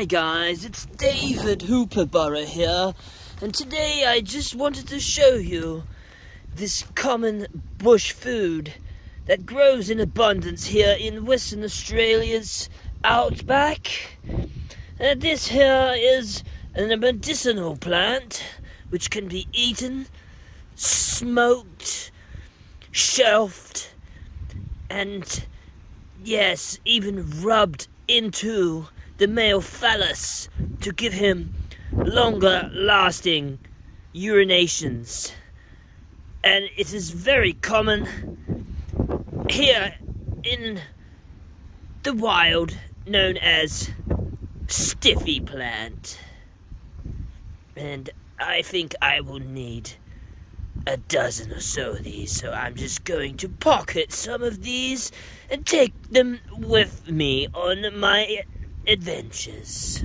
Hi guys, it's David Hooperborough here, and today I just wanted to show you this common bush food that grows in abundance here in Western Australia's outback. And this here is a medicinal plant which can be eaten, smoked, shelved, and yes, even rubbed into the male phallus to give him longer lasting urinations. And it is very common here in the wild, known as stiffy plant. And I think I will need a dozen or so of these, so I'm just going to pocket some of these and take them with me on my adventures.